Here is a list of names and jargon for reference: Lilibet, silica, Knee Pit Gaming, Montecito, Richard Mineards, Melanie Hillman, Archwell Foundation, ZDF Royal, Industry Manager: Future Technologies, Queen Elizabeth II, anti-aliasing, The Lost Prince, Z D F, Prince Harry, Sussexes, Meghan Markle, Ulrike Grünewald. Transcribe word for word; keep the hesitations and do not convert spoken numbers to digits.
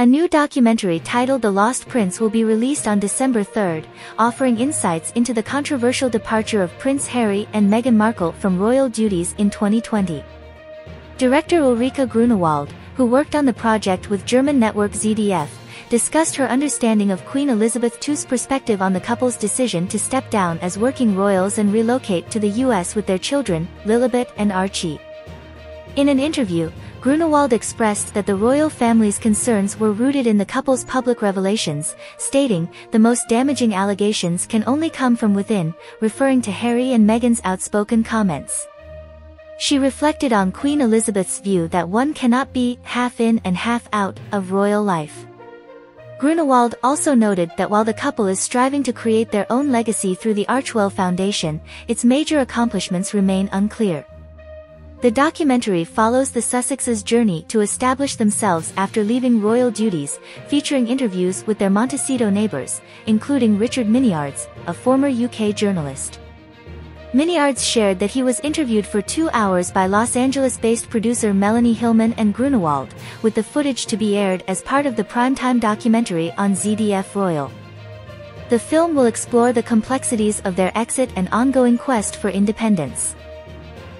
A new documentary titled The Lost Prince will be released on December third, offering insights into the controversial departure of Prince Harry and Meghan Markle from royal duties in twenty twenty. Director Ulrike Grünewald, who worked on the project with German network Z D F, discussed her understanding of Queen Elizabeth the Second's perspective on the couple's decision to step down as working royals and relocate to the U S with their children, Lilibet and Archie. In an interview, Grünewald expressed that the royal family's concerns were rooted in the couple's public revelations, stating, "The most damaging allegations can only come from within," referring to Harry and Meghan's outspoken comments. She reflected on Queen Elizabeth's view that one cannot be half in and half out of royal life. Grünewald also noted that while the couple is striving to create their own legacy through the Archwell Foundation, its major accomplishments remain unclear. The documentary follows the Sussexes' journey to establish themselves after leaving royal duties, featuring interviews with their Montecito neighbors, including Richard Mineards, a former U K journalist. Mineards shared that he was interviewed for two hours by Los Angeles-based producer Melanie Hillman and Grünewald, with the footage to be aired as part of the primetime documentary on Z D F Royal. The film will explore the complexities of their exit and ongoing quest for independence.